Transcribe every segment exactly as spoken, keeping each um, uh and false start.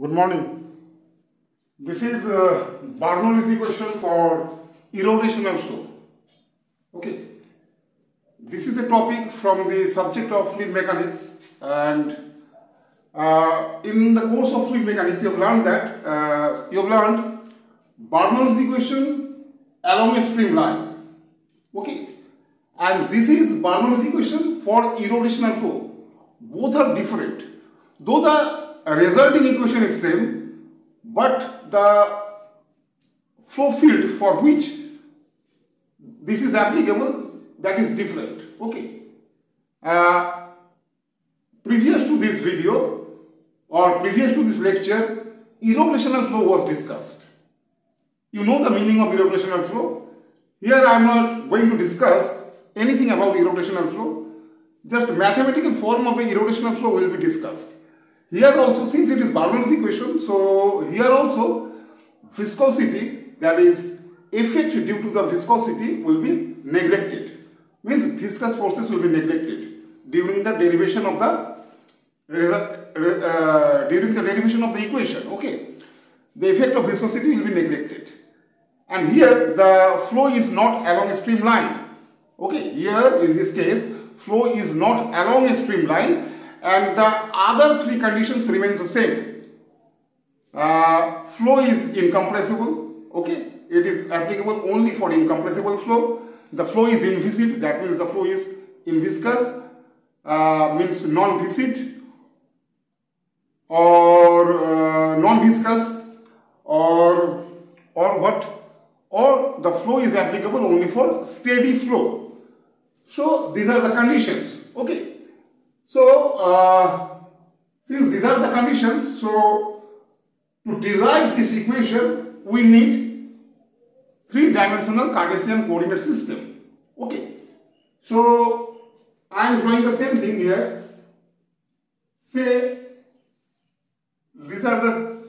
Good morning. This is uh, Bernoulli's equation for irrotational flow. Okay. This is a topic from the subject of fluid mechanics, and uh, in the course of fluid mechanics you have learned that uh, you have learned Bernoulli's equation along a streamline. Okay. And this is Bernoulli's equation for irrotational flow. Both are different. Though the resulting equation is same, but the flow field for which this is applicable, that is different. Okay. Uh, previous to this video or previous to this lecture, irrotational flow was discussed. You know the meaning of irrotational flow. Here I am not going to discuss anything about irrotational flow. Just mathematical form of the irrotational flow will be discussed. Here also, since it is Bernoulli's equation, so here also viscosity, that is effect due to the viscosity, will be neglected. Means viscous forces will be neglected during the derivation of the uh, during the derivation of the equation. Okay, the effect of viscosity will be neglected, and here the flow is not along a streamline. Okay, here in this case, flow is not along a streamline. And the other three conditions remains the same. Uh, flow is incompressible. Okay, it is applicable only for incompressible flow. The flow is inviscid, that means the flow is inviscous, uh, means non-viscid or uh, non-viscous or or what? Or the flow is applicable only for steady flow. So these are the conditions. Okay. So, uh, since these are the conditions, so to derive this equation, we need three-dimensional Cartesian coordinate system. Okay. So, I am drawing the same thing here. Say, these are the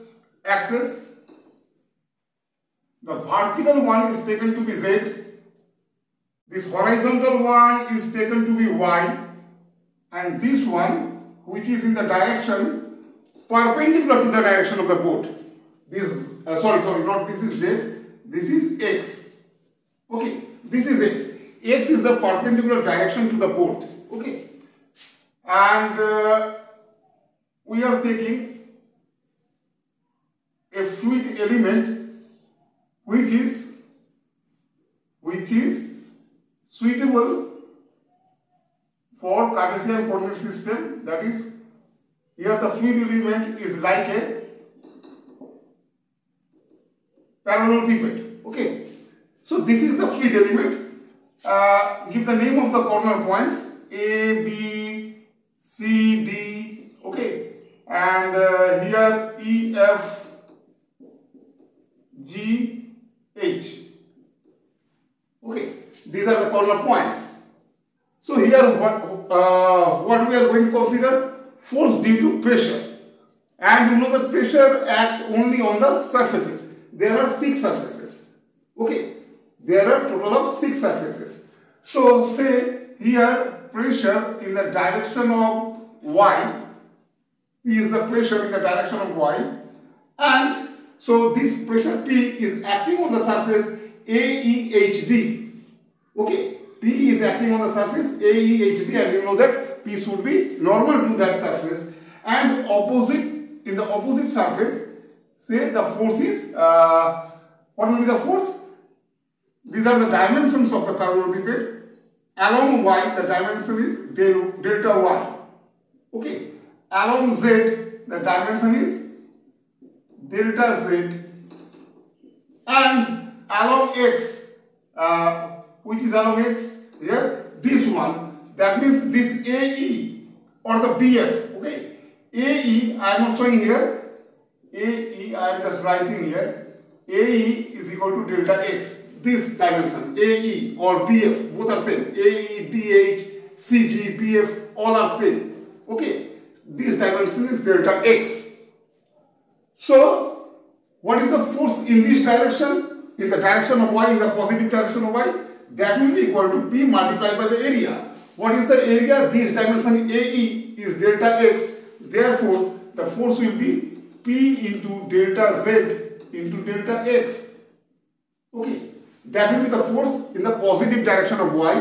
axes. The vertical one is taken to be Z. This horizontal one is taken to be Y. And this one, which is in the direction perpendicular to the direction of the boat. This, uh, sorry, sorry, not this is Z, this is X. Okay, this is X. X is the perpendicular direction to the boat. Okay, and uh, we are taking a fluid element which is, which is suitable for Cartesian coordinate system, that is, here the fluid element is like a parallel pivot. Okay, so this is the fluid element. Uh, give the name of the corner points A, B, C, D. Okay, and uh, here E, F, G, H. Okay, these are the corner points. So here what, uh, what we are going to consider? Force due to pressure. And you know that pressure acts only on the surfaces. There are six surfaces. Okay. There are total of six surfaces. So say here pressure in the direction of Y is the pressure in the direction of Y. And so this pressure P is acting on the surface A E H D. Okay. P is acting on the surface A E H D, and you know that P should be normal to that surface, and opposite, in the opposite surface, say the force is, uh, what will be the force? These are the dimensions of the parallelepiped. Along Y, the dimension is del delta Y. Okay. Along Z, the dimension is delta Z. And along X, uh, which is along X, here, this one, that means this A E or the B F, okay. A E, I am not showing here, A E, I am just writing here, A E is equal to delta X, this dimension, A E or B F, both are same, A E, D H, C G, B F, all are same, okay. This dimension is delta X. So, what is the force in this direction, in the direction of Y, in the positive direction of Y? That will be equal to P multiplied by the area. What is the area? This dimension A E is delta X. Therefore, the force will be P into delta Z into delta X. Okay, that will be the force in the positive direction of Y,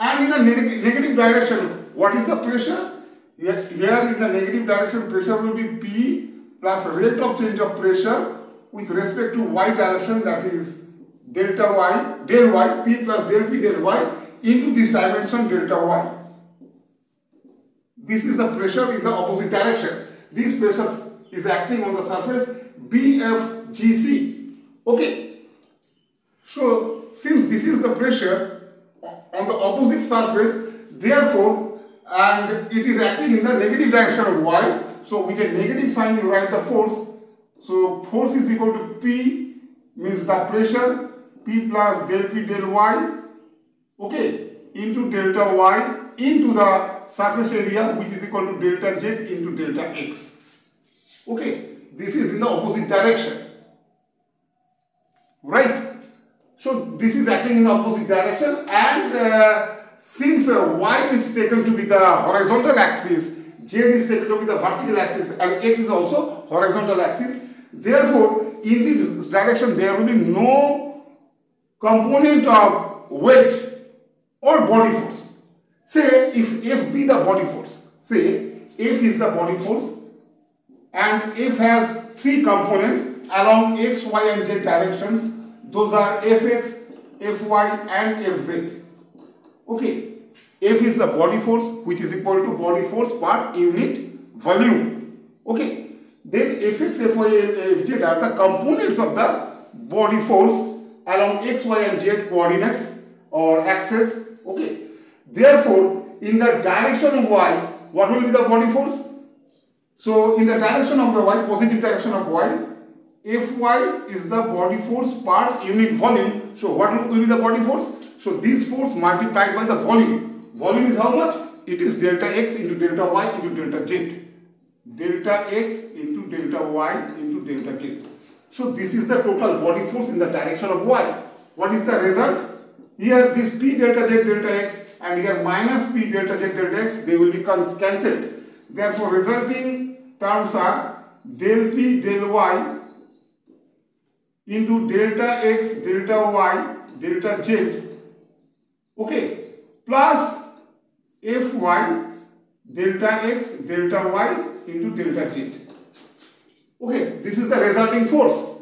and in the neg negative direction, what is the pressure? Yes, here in the negative direction, pressure will be P plus rate of change of pressure with respect to Y direction, that is delta Y, del Y, P plus del P del Y into this dimension delta Y. This is the pressure in the opposite direction. This pressure is acting on the surface B F G C. Okay. So, since this is the pressure on the opposite surface, therefore, and it is acting in the negative direction of Y, so with a negative sign you write the force. So, force is equal to P, means the pressure, P plus del P del Y, okay, into delta Y into the surface area, which is equal to delta Z into delta X. Okay, this is in the opposite direction, right? So this is acting in the opposite direction, and uh, since uh, Y is taken to be the horizontal axis, Z is taken to be the vertical axis, and X is also horizontal axis, therefore in this direction there will be no component of weight or body force. Say if F be the body force, say F is the body force and F has three components along X, Y and Z directions. Those are Fx, Fy and Fz. Okay, F is the body force, which is equal to body force per unit volume. Okay, then Fx, Fy and Fz are the components of the body force along X, Y and Z coordinates or axis. Okay. Therefore, in the direction of Y, what will be the body force? So, in the direction of the Y, positive direction of Y, Fy is the body force per unit volume. So, what will be the body force? So, this force multiplied by the volume. Volume is how much? It is delta X into delta Y into delta Z. Delta X into delta Y into delta Z. So, this is the total body force in the direction of Y. What is the result? Here, this P delta Z delta X and here minus P delta Z delta X, they will be cancelled. Therefore, resulting terms are del P del Y into delta X delta Y delta Z, okay, plus Fy delta X delta Y into delta Z. Okay, this is the resulting force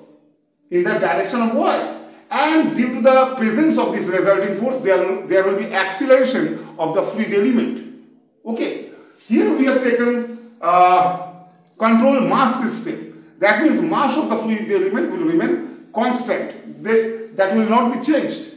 in the direction of Y. And due to the presence of this resulting force, there, there will be acceleration of the fluid element. Okay, here we have taken uh, control mass system. That means mass of the fluid element will remain constant. They, that will not be changed.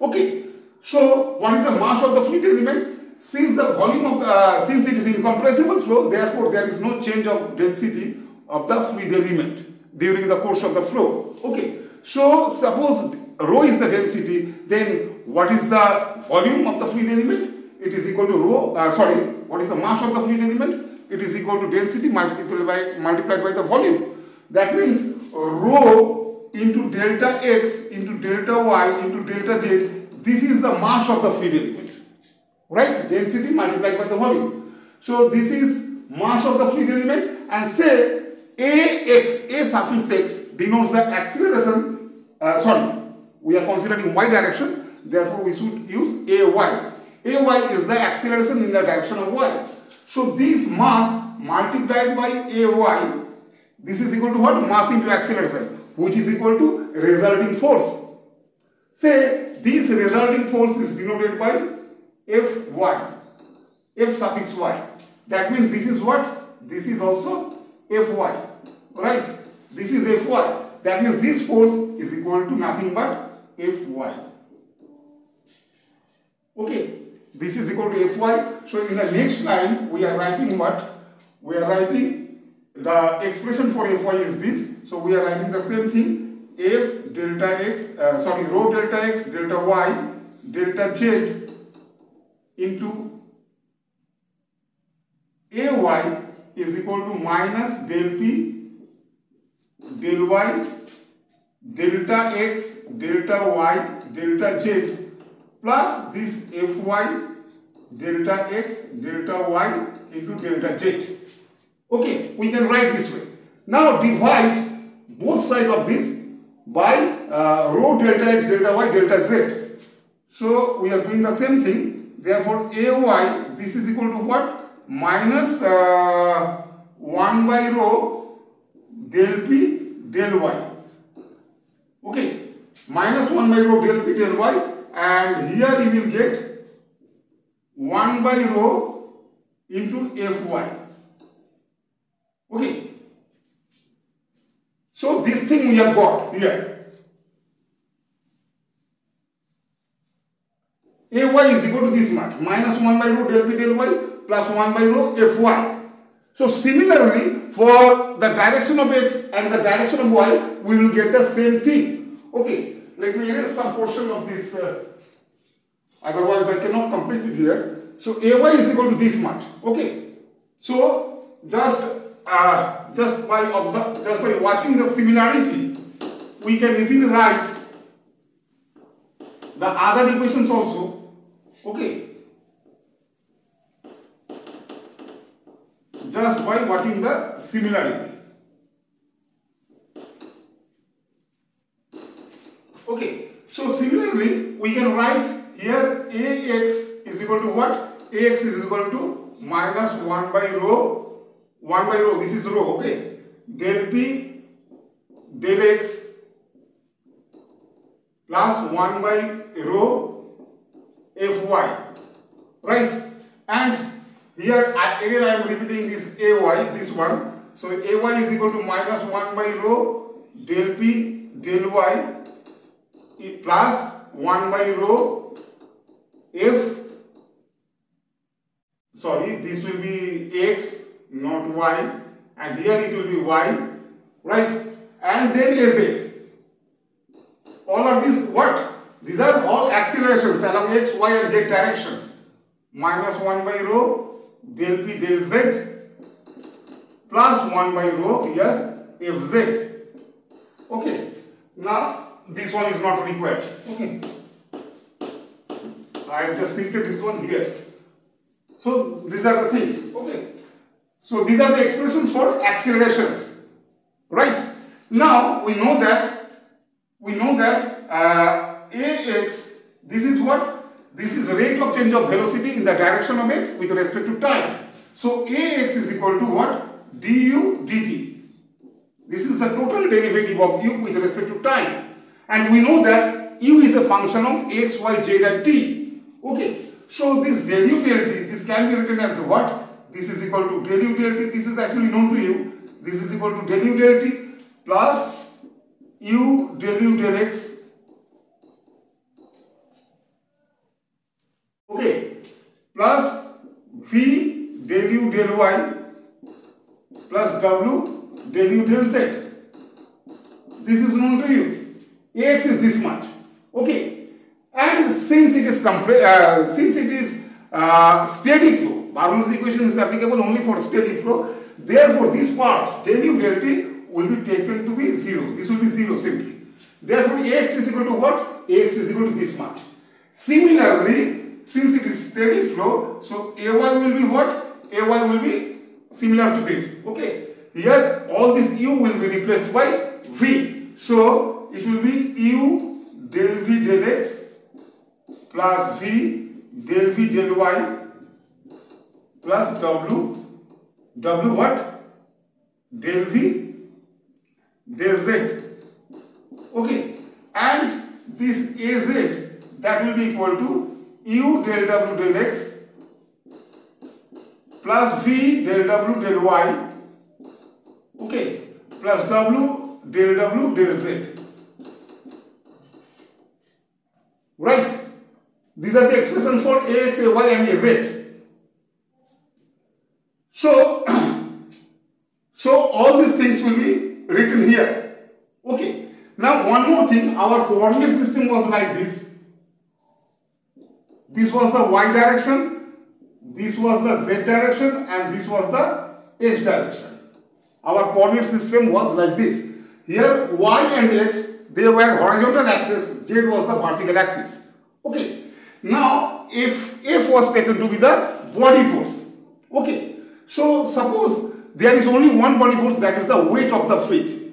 Okay, so what is the mass of the fluid element? Since the volume of, uh, since it is incompressible flow, therefore there is no change of density of the fluid element during the course of the flow. Okay. So, suppose rho is the density, then what is the volume of the fluid element? It is equal to rho, uh, sorry, what is the mass of the fluid element? It is equal to density multiplied by, multiplied by the volume. That means rho into delta X into delta Y into delta Z, this is the mass of the fluid element, right? Density multiplied by the volume. So, this is mass of the fluid element, and say Ax, A suffix X denotes the acceleration, uh, sorry, we are considering Y direction, therefore we should use Ay. Ay is the acceleration in the direction of Y. So this mass multiplied by Ay, this is equal to what? Mass into acceleration, which is equal to resulting force. Say this resulting force is denoted by Fy, F suffix Y. That means this is what? This is also Fy, right? This is Fy. That means this force is equal to nothing but Fy. Okay, this is equal to Fy. So in the next line, we are writing what? We are writing the expression for Fy is this. So we are writing the same thing. F delta X, uh, sorry, rho delta X, delta Y, delta Z into Ay is equal to minus del P del Y, delta X, delta Y, delta Z, plus this Fy, delta X, delta Y into delta Z. Okay, we can write this way. Now divide both sides of this by uh, rho delta x, delta y, delta z. So we are doing the same thing. Therefore Ay, this is equal to what? Minus uh, one by rho del p del y. Okay. Minus one by rho del p del y. And here you will get one by rho into fy. Okay. So this thing we have got here. Ay is equal to this much. Minus one by rho del p del y plus one by rho fy. So similarly, for the direction of x and the direction of y, we will get the same thing. Okay. Let me erase some portion of this. Uh, otherwise I cannot complete it here. So Ay is equal to this much. Okay. So just Uh, just by observe, just by watching the similarity, we can easily write the other equations also. Okay. Just by watching the similarity. Okay. So similarly, we can write here Ax is equal to what? Ax is equal to minus one by rho. one by rho, this is rho, okay, del p, del x, plus one by rho, fy, right? And here, I, again I am repeating this ay, this one, so ay is equal to minus one by rho, del p, del y, plus one by rho, f, sorry, this will be x, not y, and here it will be y, right? And then az. All of these what? These are all accelerations along x, y, and z directions. Minus one by rho del p del z plus one by rho here fz. Okay. Now this one is not required. Okay. I have just shifted this one here. So these are the things. Okay. So these are the expressions for accelerations, right? Now we know that we know that uh, ax, this is what? This is rate of change of velocity in the direction of x with respect to time. So ax is equal to what? Du dt. This is the total derivative of u with respect to time, and we know that u is a function of x, y, z, and t. Okay. So this du dt, this can be written as what? This is equal to del u del t, this is actually known to you. This is equal to del u del t plus u del u del x. Okay. Plus v del u del y plus w del u del z. This is known to you. Ax is this much. Okay. And since it is uh, since it is uh, steady flow, Bernoulli's equation is applicable only for steady flow. Therefore, this part, del u del t, will be taken to be zero. This will be zero simply. Therefore, Ax is equal to what? Ax is equal to this much. Similarly, since it is steady flow, so Ay will be what? Ay will be similar to this. Okay. Here, all this u will be replaced by v. So, it will be u del v del x plus v del v del y plus W, W what? Del V, del Z. Okay. And this A Z, that will be equal to U del W del X plus V del W del Y. Okay. Plus W del W del Z. Right. These are the expressions for Ax, Ay and Az. So, so all these things will be written here. Okay. Now one more thing, our coordinate system was like this. This was the y direction, this was the z direction, and this was the x direction. Our coordinate system was like this. Here y and x, they were horizontal axis, z was the vertical axis. Okay. Now if F was taken to be the body force. Okay. So suppose there is only one body force, that is the weight of the fluid.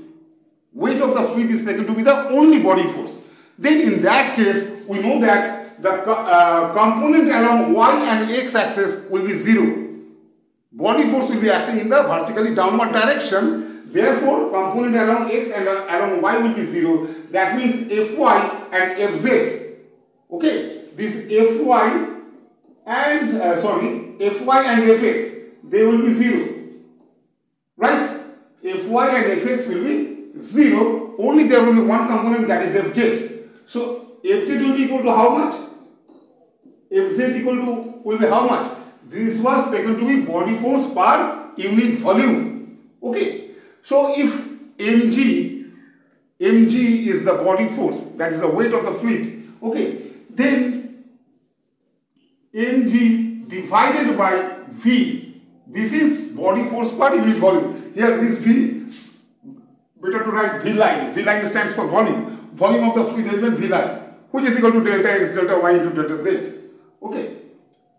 Weight of the fluid is taken to be the only body force. Then in that case, we know that the uh, component along y and x axis will be zero. Body force will be acting in the vertically downward direction. Therefore, component along x and along y will be zero. That means Fy and Fz. Okay, this Fy and uh, sorry, Fy and Fx, they will be zero. Right? Fy and Fx will be zero. Only there will be one component, that is Fz. So Fz will be equal to how much? Fz equal to will be how much? This was taken to be body force per unit volume. Okay. So if mg, mg is the body force, that is the weight of the fluid. Okay. Then mg divided by v. This is body force per unit volume. Here this v, better to write v line. V line stands for volume. Volume of the fluid is given v line, which is equal to delta x, delta y into delta z. Okay.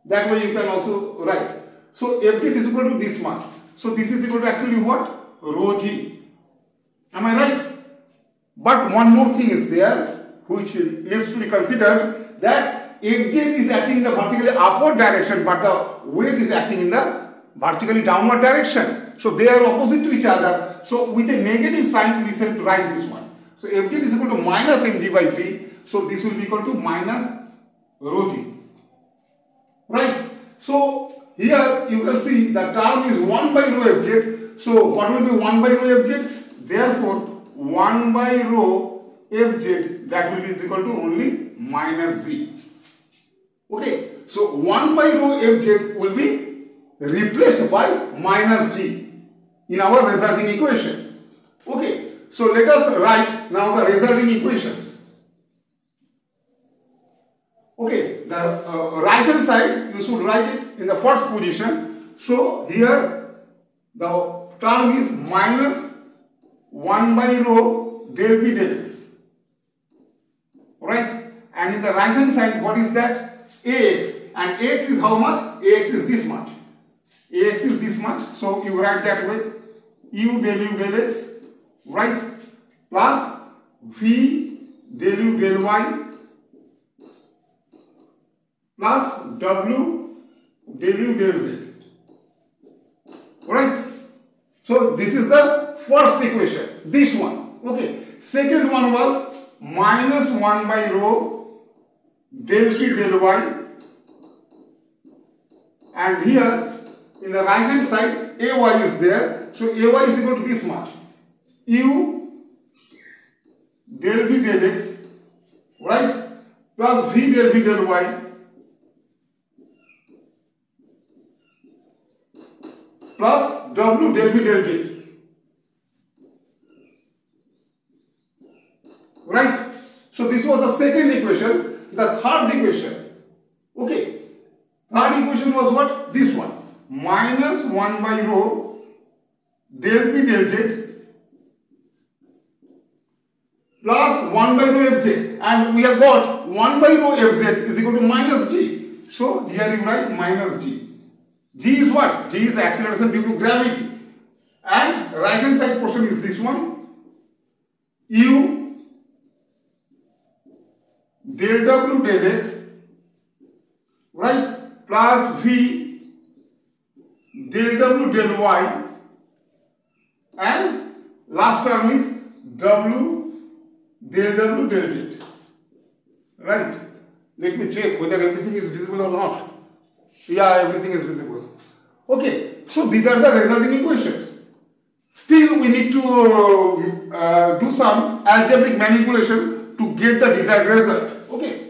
That way you can also write. So Fz is equal to this much. So this is equal to actually what? Rho g. Am I right? But one more thing is there which needs to be considered, that Fz is acting in the vertically upward direction, but the weight is acting in the vertically downward direction. So they are opposite to each other. So with a negative sign, we shall write this one. So Fz is equal to minus mg by v. So this will be equal to minus rho g. Right. So here you can see the term is one by rho Fz. So what will be one by rho Fz? Therefore, one by rho Fz, that will be equal to only minus z. Okay. So one by rho Fz will be replaced by minus g in our resulting equation. Okay. So let us write now the resulting equations. Okay, the uh, right hand side, you should write it in the first position. So here the term is minus one by rho del p del x. Right? And in the right hand side, what is that? Ax. And Ax is how much? Ax is this much. Ax is this much. So you write that way. U del u del x. Right? Plus v del u del y. Plus w del u del z. Right? So this is the first equation. This one. Okay. Second one was minus one by rho del p del y. And here in the right hand side, Ay is there. So Ay is equal to this much. U del v del x. Right? Plus v del v del y. Plus W del V del Z. Right? So this was the second equation. The third equation. Okay. Third equation was what? This one. Minus one by rho del P del Z plus one by rho Fz. And we have got one by rho Fz is equal to minus G. So here you write minus G. G is what? G is acceleration due to gravity. And right hand side portion is this one. U del W del X. Right? Plus V del W del Y. And last term is W del W del Z. Right? Let me check whether everything is visible or not. Yeah, everything is visible. Okay, so these are the resulting equations. Still, we need to uh, uh, do some algebraic manipulation to get the desired result. Okay.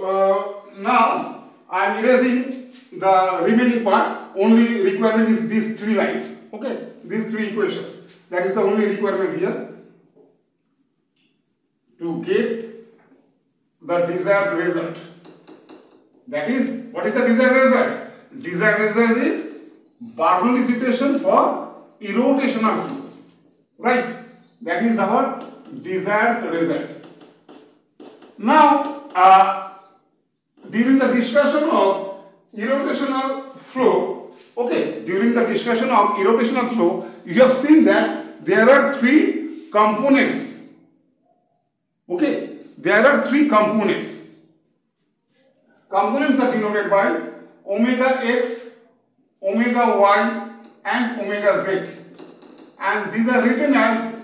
Uh, now, I am erasing the remaining part. Only requirement is these three lines. Okay, these three equations. That is the only requirement here to get the desired result. That is, what is the desired result? Desired result is Bernoulli's equation for irrotational fluid. Right? That is our desired result. Now, uh, during the discussion of irrotational flow, Okay, during the discussion of irrotational flow, you have seen that there are three components. Okay, there are three components. Components are denoted by omega x, omega y, and omega z. And these are written as,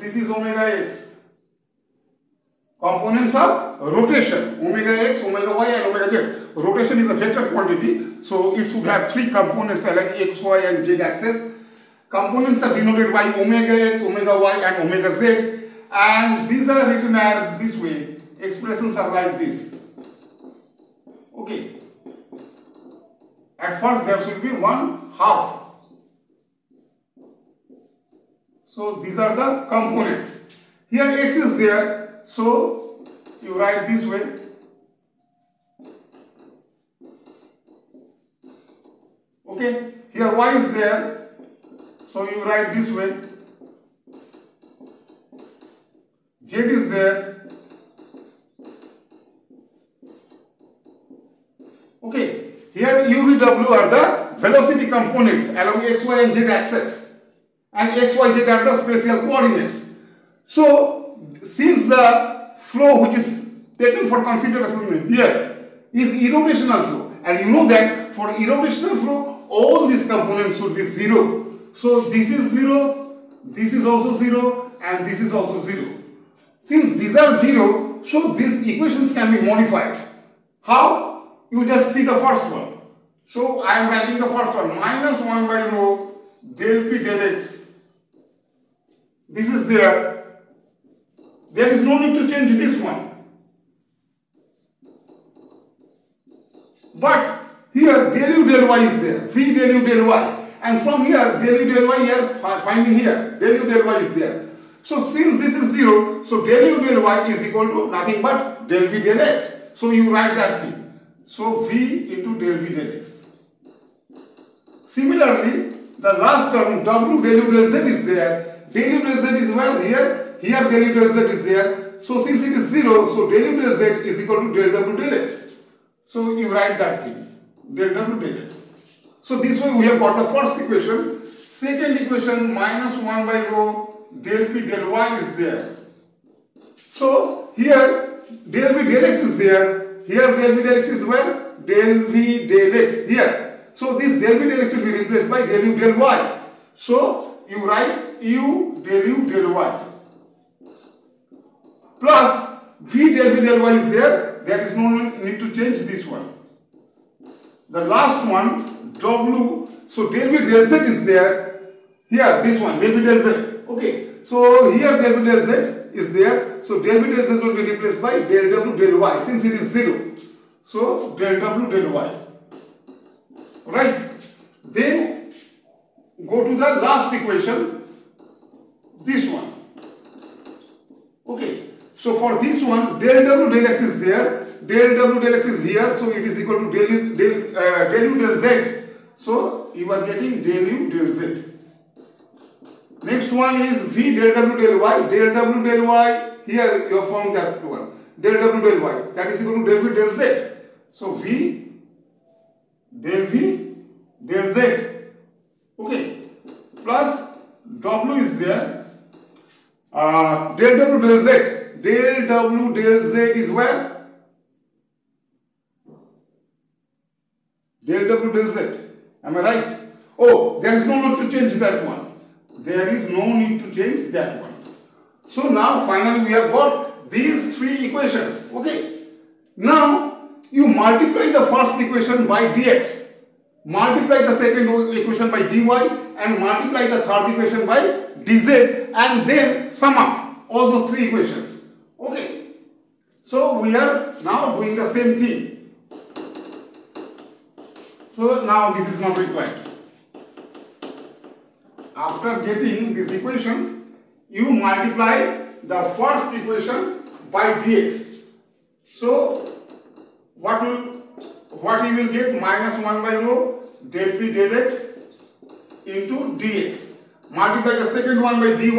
this is omega x. Components of rotation, omega x, omega y, and omega z. Rotation is a vector quantity, so it should have three components like x, y, and z axis. Components are denoted by omega x, omega y, and omega z. And these are written as this way. Expressions are like this. Okay. At first there should be one half. So these are the components. Here x is there, so you write this way. Okay, here y is there, so you write this way. Z is there. Okay, here u, v, w are the velocity components along x, y, and z axis, and x, y, z are the spatial coordinates. So, since the flow which is taken for consideration here is irrotational flow, and you know that for irrotational flow, all these components should be zero. So this is zero, this is also zero, and this is also zero. Since these are zero, so these equations can be modified. How? You just see the first one. So I am writing the first one, minus one by rho del p del x. This is there. There is no need to change this one. But here del u del y is there, v del u del y, and from here del u del y here, finding here del u del y is there. So since this is zero, so del u del y is equal to nothing but del v del x. So you write that thing. So v into del v del x. Similarly, the last term w del u del z is there. Del u del z is well here, here del u del z is there. So since it is zero, so del u del z is equal to del w del x. So you write that thing. Del w del x. So this way we have got the first equation. Second equation, minus one by rho del p del y is there. So here del v del x is there. Here del v del x is where? Del v del x here. So this del v del x will be replaced by del u del y. So you write u del u del y. Plus v del v del y is there. There is no need to change this one. The last one, w, so del v del z is there. Here, this one, del v del z. Okay, so here del v del z is there. So del v del z will be replaced by del w del y since it is zero. So del w del y. Right. Then go to the last equation, this one. Okay, so for this one, del w del x is there. Del w del x is here, so it is equal to del u del, uh, del, u, del z. So you are getting del u del z. Next one is v del w del y. Del w del y, here you have found that one. Del w del y, that is equal to del v del z. So v del v del z. Okay. Plus w is there. Uh, del w del z. Del w del z is where? Del w del z. Am I right? Oh, there is no need to change that one. There is no need to change that one. So now finally we have got these three equations. Okay. Now you multiply the first equation by dx. Multiply the second equation by dy. And multiply the third equation by dz. And then sum up all those three equations. Okay. So we are now doing the same thing. So now this is not required. After getting these equations, you multiply the first equation by dx. So what will what you will get? Minus one by rho del p del x into dx. Multiply the second one by dy.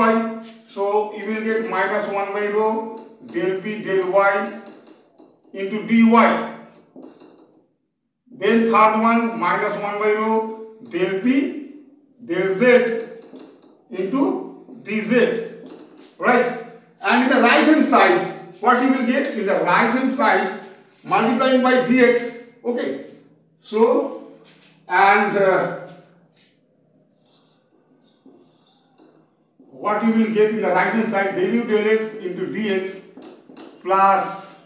So you will get minus one by rho del p del y into dy. Then third one, minus one by rho del P, del Z into dz, right? And in the right hand side, what you will get in the right hand side, multiplying by dx, okay? So, and uh, what you will get in the right hand side, del u del x into dx plus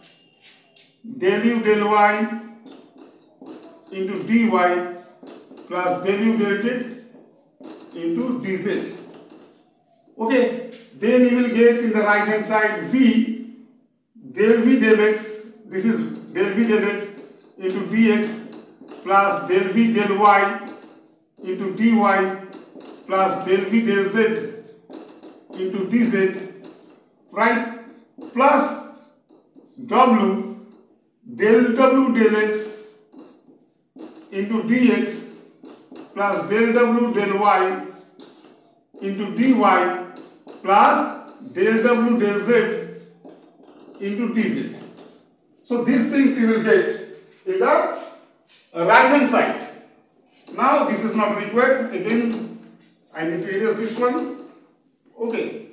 del u del y into dy plus del u del z into dz. Okay, then you will get in the right hand side v del v del x, this is del v del x into dx plus del v del y into dy plus del v del z into dz, right, plus w del w del x into dx plus del w del y into dy plus del w del z into dz. So these things you will get in the right hand side. Now this is not required. Again, I need to erase this one. Okay.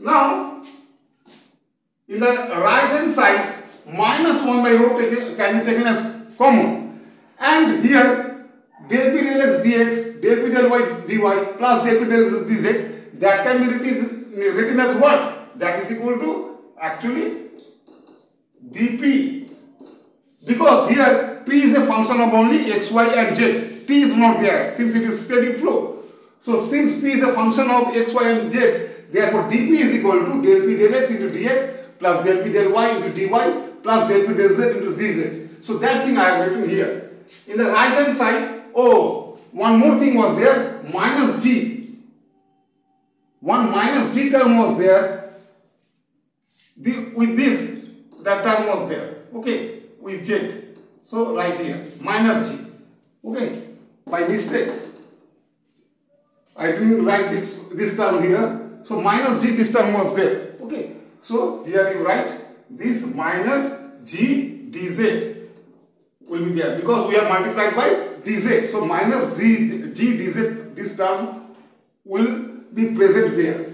Now in the right hand side, minus one by root can be taken as common. And here del p del x dx, del p del y dy plus del p del z dz, that can be written, written as what? That is equal to actually dp, because here p is a function of only x, y and z. T is not there since it is steady flow. So since p is a function of x, y and z, therefore dp is equal to del p del x into dx plus del p del y into dy plus del p del z into dz. So that thing I have written here. In the right hand side, oh, one more thing was there, minus g. One minus g term was there, the, with this, that term was there, okay, with z. So, right here, minus g, okay, by mistake. I didn't write this, this term here, so minus g, this term was there, okay. So, here you write this minus g dz will be there, because we have multiplied by dz. So, minus g, g dz, this term will be present there.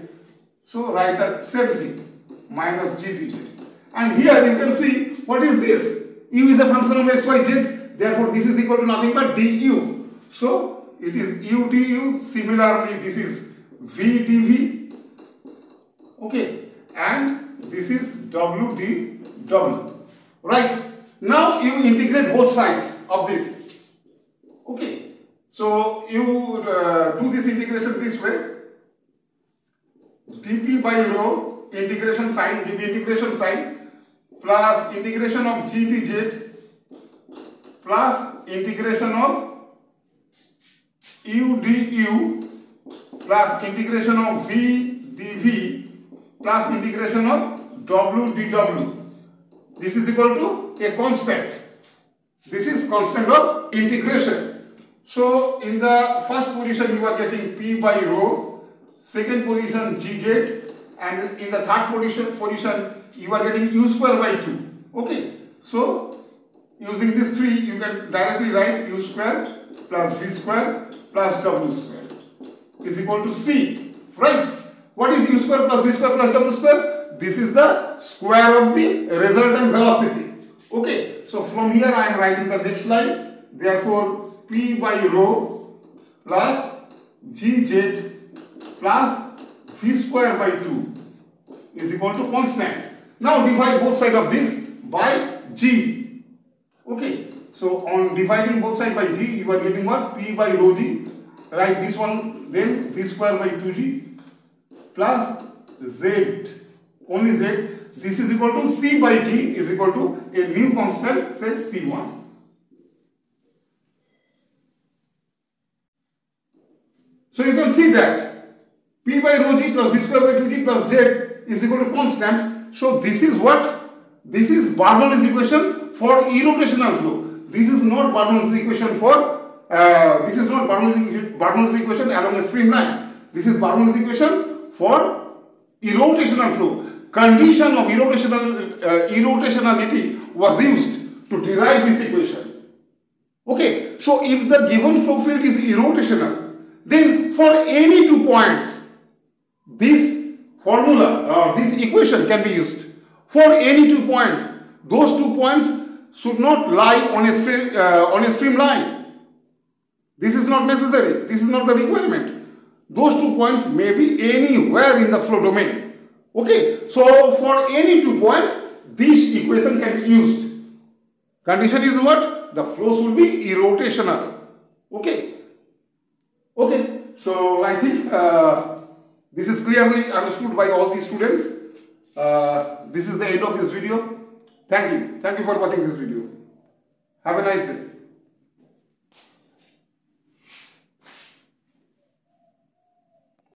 So write the same thing, minus g dz. And here you can see, what is this? U is a function of x, y, z, therefore this is equal to nothing but du. So it is u du, similarly this is v dv, okay, and this is w dw. Right, now you integrate both sides of this, okay. So you uh, do this integration this way, dp by rho integration sign, dp integration sign plus integration of g dz plus integration of u du plus integration of v dv plus integration of w dw. This is equal to a constant. This is constant of integration. So in the first position you are getting p by rho, second position gz, and in the third position position you are getting u square by two, okay. So using these three you can directly write u square plus v square plus w square is equal to c, right? What is u square plus v square plus w square? This is the square of the resultant velocity, okay. So from here I am writing the next line, therefore p by rho plus gz plus v square by two is equal to constant. Now divide both sides of this by g. Okay, so on dividing both sides by g, you are getting what? P by rho g. Write this one, then v square by two g plus z, only z. This is equal to c by g is equal to a new constant, say c one. So you can see that p by rho g plus v square by two g plus z is equal to constant. So this is what? This is Bernoulli's equation for irrotational flow. This is not Bernoulli's equation for, uh, this is not Bernoulli's, Bernoulli's equation along a streamline. This is Bernoulli's equation for irrotational flow. Condition of irrotational, uh, irrotationality was used to derive this equation. Okay, so if the given flow field is irrotational, then for any two points, this formula or this equation can be used. For any two points, those two points should not lie on a stream uh, on a streamline. This is not necessary. This is not the requirement. Those two points may be anywhere in the flow domain. Okay, so for any two points, this equation can be used. Condition is what? The flow should be irrotational. Okay. Okay. So I think uh, this is clearly understood by all the students. Uh, this is the end of this video. Thank you. Thank you for watching this video. Have a nice day.